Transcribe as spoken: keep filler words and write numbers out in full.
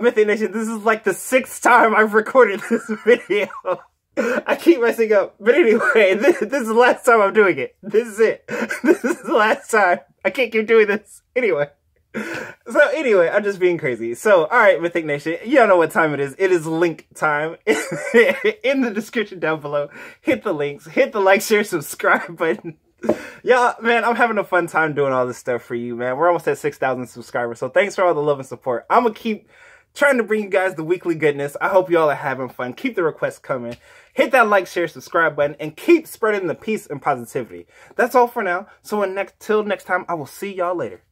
Mythic Nation, this is like the sixth time I've recorded this video. I keep messing up, but anyway, this, this is the last time I'm doing it. This is it. This is the last time. I can't keep doing this. Anyway. So anyway, I'm just being crazy. So, alright, Mythic Nation, y'all know what time it is. It is link time. In the description down below, hit the links, hit the like, share, subscribe button. Y'all, man, I'm having a fun time doing all this stuff for you, man. We're almost at six thousand subscribers, so thanks for all the love and support. I'm gonna keep trying to bring you guys the weekly goodness. I hope y'all are having fun. Keep the requests coming. Hit that like, share, subscribe button, and keep spreading the peace and positivity. That's all for now. So until next time, I will see y'all later.